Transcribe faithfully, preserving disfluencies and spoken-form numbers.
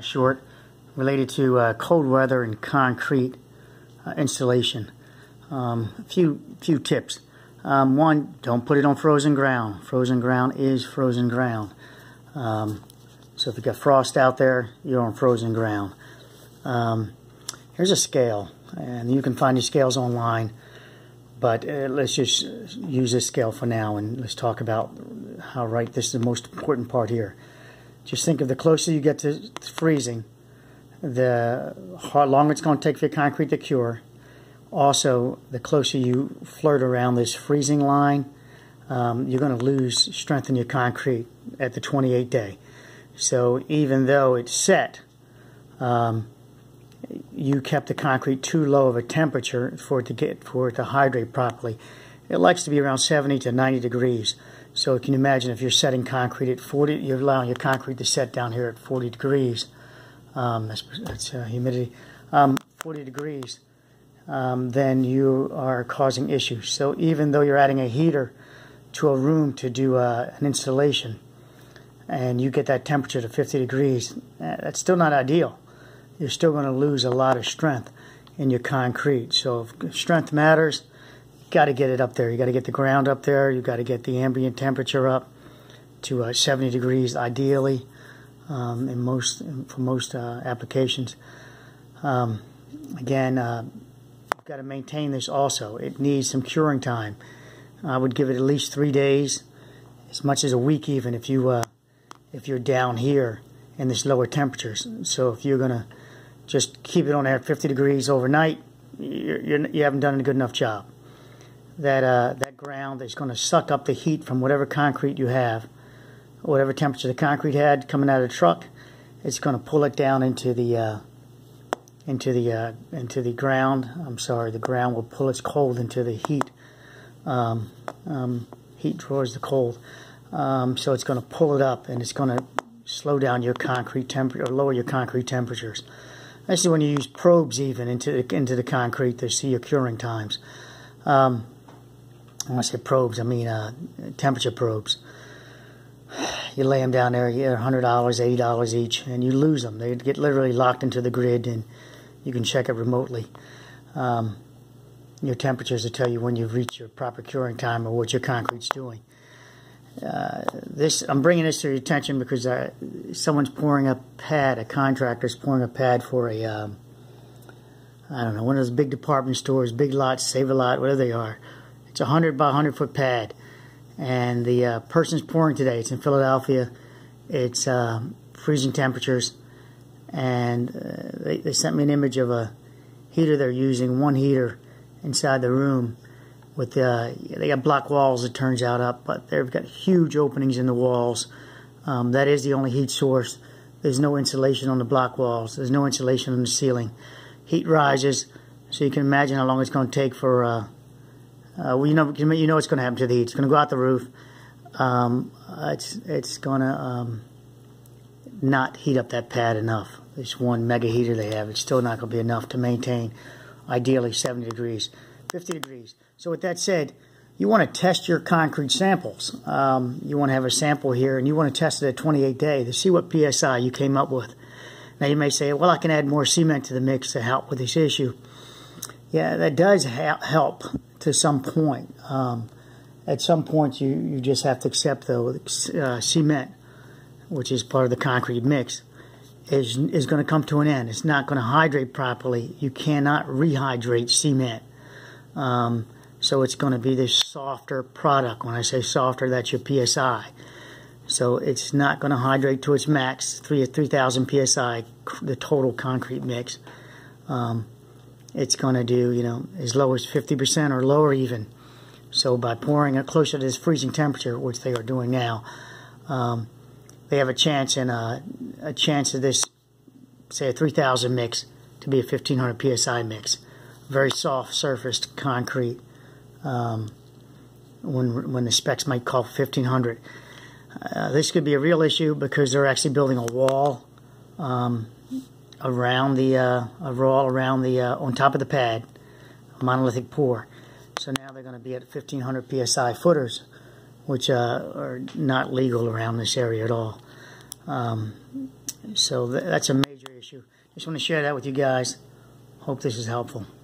Short related to uh, cold weather and concrete uh, installation. Um, a few few tips. Um, one, don't put it on frozen ground. Frozen ground is frozen ground. Um, so if you got frost out there, you're on frozen ground. Um, here's a scale, and you can find these scales online. But uh, let's just use this scale for now, and let's talk about how right this is the most important part here. Just think of the closer you get to freezing, the how long it's going to take for your concrete to cure. Also, the closer you flirt around this freezing line, um, you're going to lose strength in your concrete at the twenty-eighth day. So even though it's set, um, you kept the concrete too low of a temperature for it to get for it to hydrate properly. It likes to be around seventy to ninety degrees. So can you imagine if you're setting concrete at forty, you're allowing your concrete to set down here at forty degrees. Um, that's that's uh, humidity. Um, forty degrees, um, then you are causing issues. So even though you're adding a heater to a room to do uh, an installation, and you get that temperature to fifty degrees, that's still not ideal. You're still going to lose a lot of strength in your concrete. So if strength matters, you got to get it up there. You got to get the ground up there. You got to get the ambient temperature up to uh, seventy degrees, ideally, um, in most for most uh, applications. Um, again, uh, you've got to maintain this also. It needs some curing time. I would give it at least three days, as much as a week, even if you uh, if you're down here in this lower temperatures. So if you're going to just keep it on there at fifty degrees overnight, you're, you're, you haven't done a good enough job. That uh, that ground is going to suck up the heat from whatever concrete you have, whatever temperature the concrete had coming out of the truck. It's going to pull it down into the uh, into the uh, into the ground. I'm sorry, the ground will pull its cold into the heat. Um, um, heat draws the cold, um, so it's going to pull it up, and it's going to slow down your concrete temperature, or lower your concrete temperatures. This is when you use probes even into the, into the concrete to see your curing times. Um, when I say probes, I mean uh, temperature probes. You lay them down there, they're a hundred dollars, eighty dollars each, and you lose them. They get literally locked into the grid, and you can check it remotely. Um, your temperatures will tell you when you've reached your proper curing time or what your concrete's doing. Uh, this I'm bringing this to your attention because I, someone's pouring a pad, a contractor's pouring a pad for a, um, I don't know, one of those big department stores, Big Lots, Save a Lot, whatever they are. It's a hundred by one hundred foot pad, and the uh, person's pouring today. It's in Philadelphia. It's uh, freezing temperatures, and uh, they, they sent me an image of a heater they're using, one heater inside the room. With uh, they got block walls, it turns out, up, but they've got huge openings in the walls. Um, that is the only heat source. There's no insulation on the block walls. There's no insulation on the ceiling. Heat rises, so you can imagine how long it's going to take for. Uh, uh, well, you know, you know what's going to happen to the heat. It's going to go out the roof. Um, it's it's going to um, not heat up that pad enough. This one mega heater they have, it's still not going to be enough to maintain, ideally, seventy degrees. fifty degrees. So with that said, you want to test your concrete samples. Um, you want to have a sample here, and you want to test it at twenty-eight day to see what P S I you came up with. Now you may say, well, I can add more cement to the mix to help with this issue. Yeah, that does ha help to some point. Um, at some point, you, you just have to accept, though, uh, cement, which is part of the concrete mix, is, is going to come to an end. It's not going to hydrate properly. You cannot rehydrate cement. Um, so it's going to be this softer product. When I say softer, that's your P S I. So it's not going to hydrate to its max, three thousand P S I, the total concrete mix. Um, it's going to do, you know, as low as fifty percent or lower even. So by pouring it closer to this freezing temperature, which they are doing now, um, they have a chance and a, a chance of this, say a three thousand mix to be a fifteen hundred P S I mix. Very soft surfaced concrete. Um, when when the specs might call fifteen hundred, uh, this could be a real issue because they're actually building a wall um, around the uh, a wall around the uh, on top of the pad, a monolithic pour. So now they're going to be at fifteen hundred P S I footers, which uh, are not legal around this area at all. Um, so th that's a major issue. Just want to share that with you guys. Hope this is helpful.